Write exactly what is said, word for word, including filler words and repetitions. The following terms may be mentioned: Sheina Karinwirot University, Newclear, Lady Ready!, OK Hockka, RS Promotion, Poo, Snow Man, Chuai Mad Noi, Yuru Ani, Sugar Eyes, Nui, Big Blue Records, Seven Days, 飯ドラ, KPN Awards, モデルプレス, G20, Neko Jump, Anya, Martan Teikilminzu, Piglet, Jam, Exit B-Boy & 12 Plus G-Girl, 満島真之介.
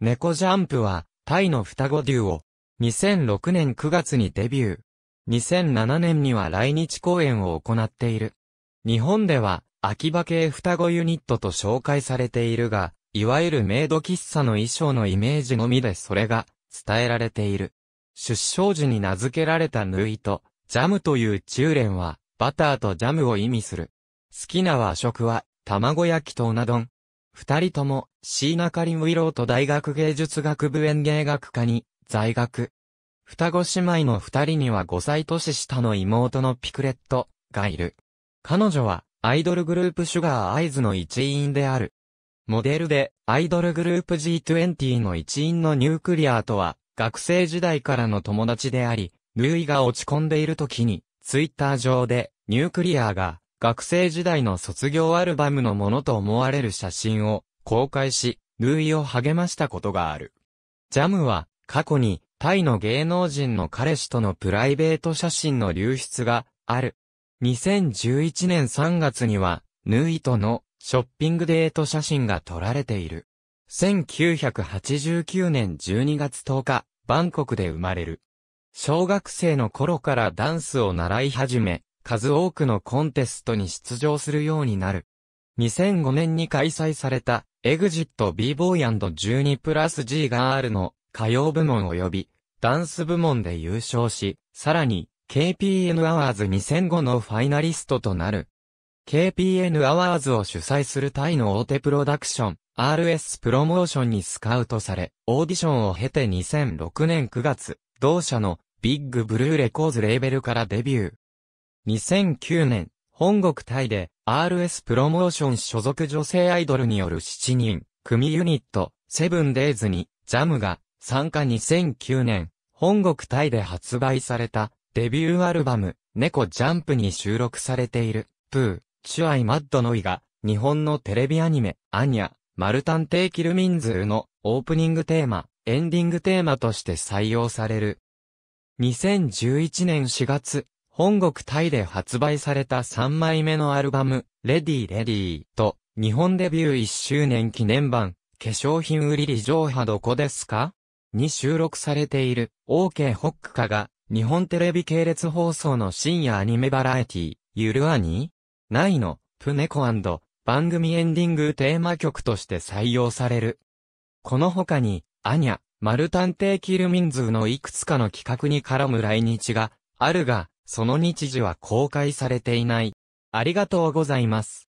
猫ジャンプは、タイの双子デュオ。にせんろくねんくがつにデビュー。にせんななねんには来日公演を行っている。日本では、秋葉系双子ユニットと紹介されているが、いわゆるメイド喫茶の衣装のイメージのみでそれが伝えられている。出生時に名付けられたヌイと、ジャムという中連は、バターとジャムを意味する。好きな和食は、卵焼きとうな丼。二人とも、椎名カリム・ウィロート大学芸術学部園芸学科に、在学。双子姉妹の二人にはごさい年下の妹のピクレットがいる。彼女は、アイドルグループシュガーアイズの一員である。モデルで、アイドルグループ ジートゥエンティ の一員のニュークリアーとは、学生時代からの友達であり、ヌイが落ち込んでいる時に、ツイッター上で、ニュークリアーが、学生時代の卒業アルバムのものと思われる写真を公開し、ヌイを励ましたことがある。ジャムは過去にタイの芸能人の彼氏とのプライベート写真の流出がある。にせんじゅういちねんさんがつにはヌイとのショッピングデート写真が撮られている。せんきゅうひゃくはちじゅうきゅうねんじゅうにがつとおか、バンコクで生まれる。小学生の頃からダンスを習い始め、数多くのコンテストに出場するようになる。にせんごねんに開催された、エグジット ビーボーイ アンド じゅうに プラス ジー ガールの歌謡部門及び、ダンス部門で優勝し、さらに、ケーピーエヌ アワーズ にせんごのファイナリストとなる。ケーピーエヌ アワーズ を主催するタイの大手プロダクション、アールエス プロモーションにスカウトされ、オーディションを経てにせんろくねんくがつ、同社のビッグブルーレコーズレーベルからデビュー。にせんきゅうねん、本国タイで アールエス プロモーション所属女性アイドルによるしちにん組ユニット、セブンデイズにジャムが参加。にせんきゅうねん、本国タイで発売されたデビューアルバム、猫ジャンプに収録されている、プー、チュアイマッドノイが、日本のテレビアニメ、アニャ、マルタンテイキルミンズーのオープニングテーマ、エンディングテーマとして採用される。にせんじゅういちねんしがつ、本国タイで発売されたさんまいめのアルバム、レディレディと、日本デビューいっしゅうねん記念版、化粧品売り利上波どこですかに収録されている、OK ホックカが、日本テレビ系列放送の深夜アニメバラエティ、ゆるアニないの、プネコ&番組エンディングテーマ曲として採用される。この他に、アニャ、マルタンテイキルミンズーのいくつかの企画に絡む来日があるが、その日時は公開されていない。ありがとうございます。